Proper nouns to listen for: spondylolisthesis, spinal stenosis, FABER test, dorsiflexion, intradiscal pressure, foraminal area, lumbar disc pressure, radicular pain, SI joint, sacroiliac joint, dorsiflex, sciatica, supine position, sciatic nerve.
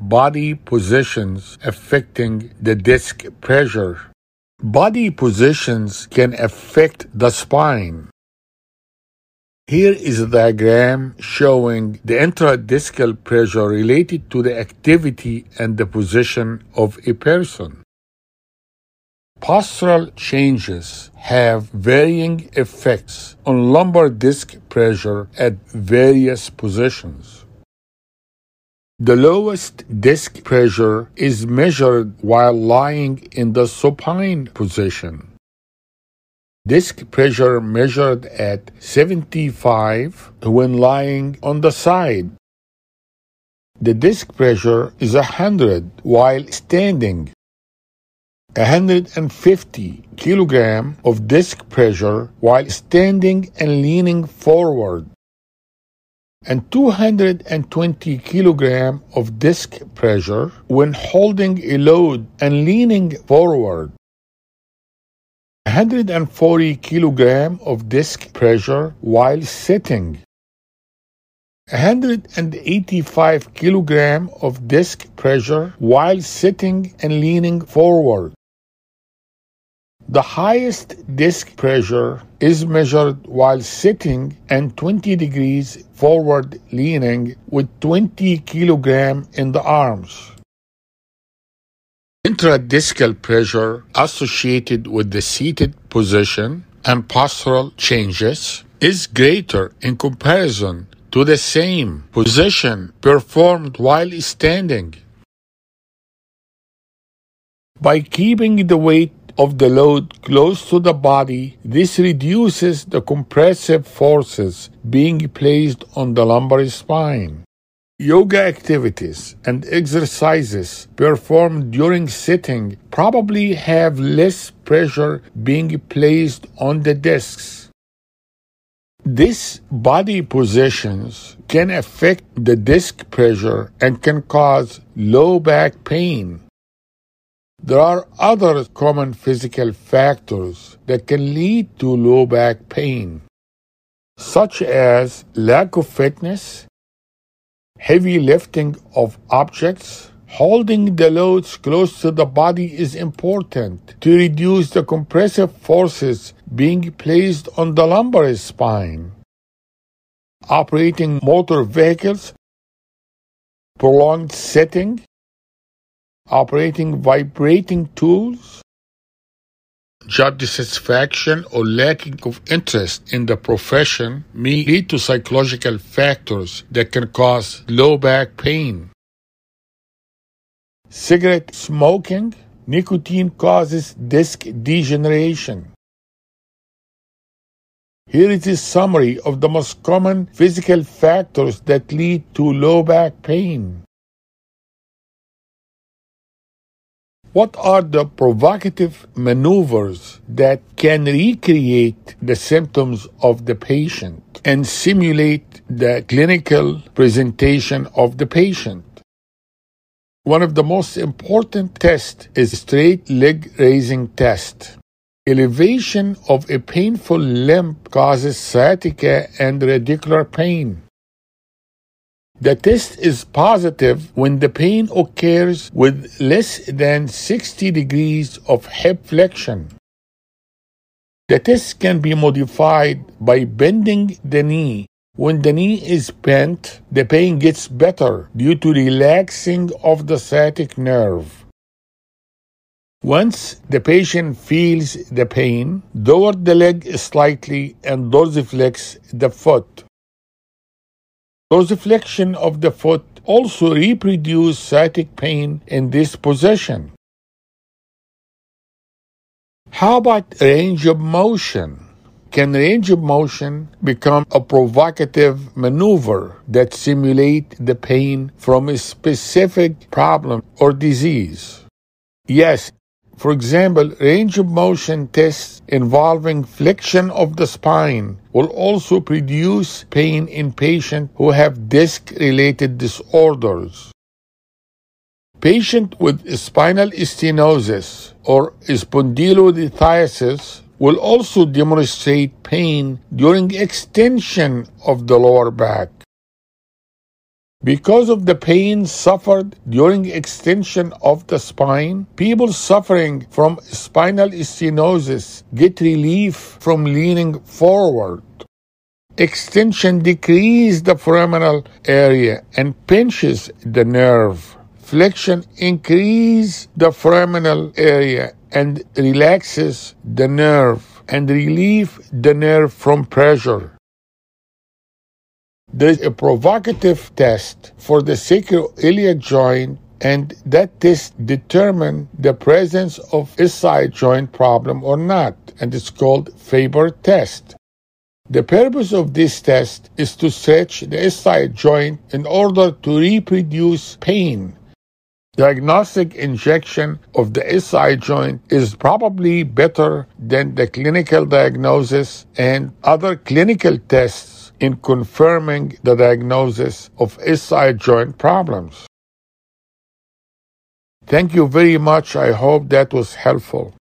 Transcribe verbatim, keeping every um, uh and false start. Body positions affecting the disc pressure. Body positions can affect the spine. Here is a diagram showing the intradiscal pressure related to the activity and the position of a person. Postural changes have varying effects on lumbar disc pressure at various positions. The lowest disc pressure is measured while lying in the supine position. Disc pressure measured at seventy-five when lying on the side. The disc pressure is one hundred while standing. one hundred fifty kilograms of disc pressure while standing and leaning forward, and two hundred twenty kilograms of disc pressure when holding a load and leaning forward. one hundred forty kilograms of disc pressure while sitting. one hundred eighty-five kilograms of disc pressure while sitting and leaning forward. The highest disc pressure is measured while sitting and twenty degrees forward leaning with twenty kilograms in the arms. Intradiscal pressure associated with the seated position and postural changes is greater in comparison to the same position performed while standing. By keeping the weight of the load close to the body, this reduces the compressive forces being placed on the lumbar spine. Yoga activities and exercises performed during sitting probably have less pressure being placed on the discs. These body positions can affect the disc pressure and can cause low back pain. There are other common physical factors that can lead to low back pain, such as lack of fitness, heavy lifting of objects. Holding the loads close to the body is important to reduce the compressive forces being placed on the lumbar spine. Operating motor vehicles, prolonged sitting, operating vibrating tools, job dissatisfaction or lacking of interest in the profession may lead to psychological factors that can cause low back pain. Cigarette smoking, nicotine causes disc degeneration. Here is a summary of the most common physical factors that lead to low back pain. What are the provocative maneuvers that can recreate the symptoms of the patient and simulate the clinical presentation of the patient? One of the most important tests is straight leg raising test. Elevation of a painful limb causes sciatica and radicular pain. The test is positive when the pain occurs with less than sixty degrees of hip flexion. The test can be modified by bending the knee. When the knee is bent, the pain gets better due to relaxing of the sciatic nerve. Once the patient feels the pain, lower the leg slightly and dorsiflex the foot. Dorsiflexion of the foot also reproduces sciatic pain in this position. How about range of motion? Can range of motion become a provocative maneuver that simulates the pain from a specific problem or disease? Yes, for example, range of motion tests involving flexion of the spine will also produce pain in patients who have disc-related disorders. Patients with spinal stenosis or spondylolisthesis will also demonstrate pain during extension of the lower back. Because of the pain suffered during extension of the spine, people suffering from spinal stenosis get relief from leaning forward. Extension decreases the foraminal area and pinches the nerve. Flexion increases the foraminal area and relaxes the nerve and relieves the nerve from pressure. There is a provocative test for the sacroiliac joint, and that test determines the presence of SI joint problem or not, and it's called FABER test. The purpose of this test is to stretch the SI joint in order to reproduce pain. Diagnostic injection of the SI joint is probably better than the clinical diagnosis and other clinical tests in confirming the diagnosis of SI joint problems. Thank you very much. I hope that was helpful.